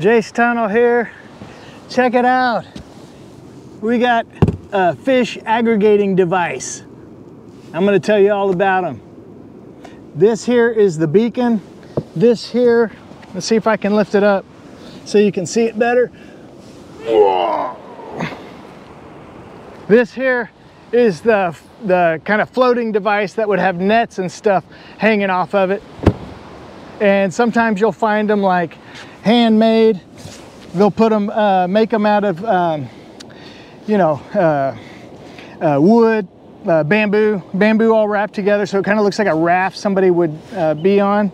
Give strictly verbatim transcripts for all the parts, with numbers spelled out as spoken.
Jace Tunnell here. Check it out. We got a fish aggregating device. I'm gonna tell you all about them. This here is the beacon. This here, let's see if I can lift it up so you can see it better. Whoa. This here is the, the kind of floating device that would have nets and stuff hanging off of it. And sometimes you'll find them like handmade. They'll put them, uh, make them out of, um, you know, uh, uh, wood, uh, bamboo, bamboo all wrapped together. So it kind of looks like a raft somebody would uh, be on.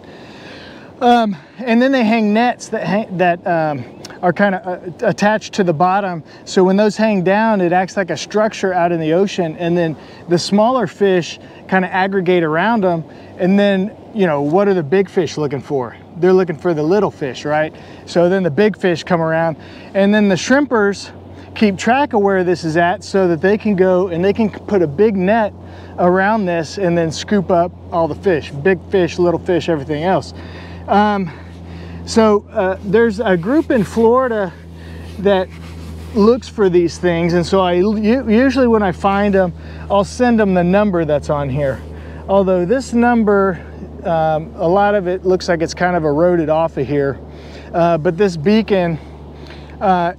Um, and then they hang nets that, hang, that um, are kind of uh, attached to the bottom. So when those hang down, it acts like a structure out in the ocean. And then the smaller fish kind of aggregate around them. And then, you know, what are the big fish looking for? They're looking for the little fish, right? So then the big fish come around. And then the shrimpers keep track of where this is at so that they can go and they can put a big net around this and then scoop up all the fish, big fish, little fish, everything else. Um, so uh, there's a group in Florida that looks for these things. And so I usually when I find them, I'll send them the number that's on here. Although this number, um, a lot of it looks like it's kind of eroded off of here. Uh, but this beacon uh,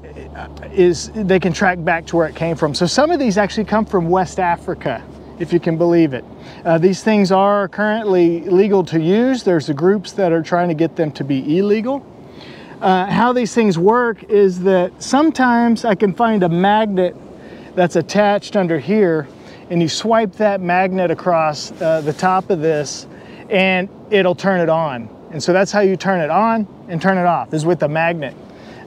is, they can track back to where it came from. So some of these actually come from West Africa, if you can believe it. Uh, these things are currently legal to use. There's the groups that are trying to get them to be illegal. Uh, how these things work is that sometimes I can find a magnet that's attached under here, and you swipe that magnet across uh, the top of this, and it'll turn it on. And so that's how you turn it on and turn it off, is with the magnet.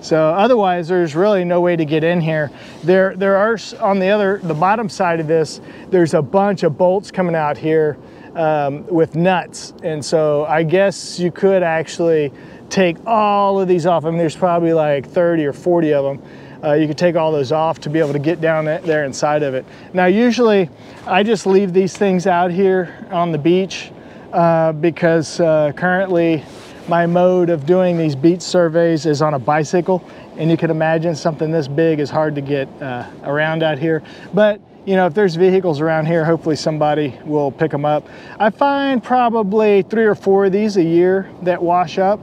So otherwise, there's really no way to get in here. There, there are on the other, the bottom side of this, there's a bunch of bolts coming out here um, with nuts. And so I guess you could actually take all of these off. I mean, there's probably like thirty or forty of them. Uh, you could take all those off to be able to get down there inside of it. Now, usually I just leave these things out here on the beach uh, because uh, currently, my mode of doing these beach surveys is on a bicycle, and you can imagine something this big is hard to get uh, around out here. But, you know, if there's vehicles around here, hopefully somebody will pick them up. I find probably three or four of these a year that wash up.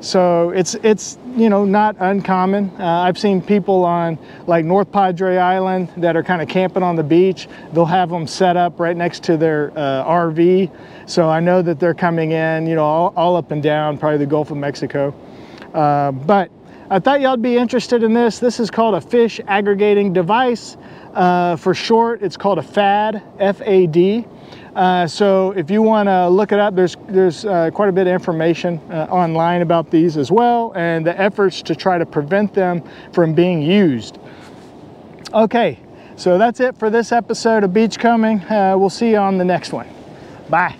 So it's, it's you know, not uncommon. Uh, I've seen people on like North Padre Island that are kind of camping on the beach. They'll have them set up right next to their uh, R V. So I know that they're coming in, you know, all, all up and down, probably the Gulf of Mexico. Uh, but I thought y'all'd be interested in this. This is called a fish aggregating device. Uh, for short, it's called a FAD, F A D. Uh, so if you want to look it up, there's, there's uh, quite a bit of information uh, online about these as well, and the efforts to try to prevent them from being used. Okay, so that's it for this episode of Beachcombing. Uh, we'll see you on the next one. Bye.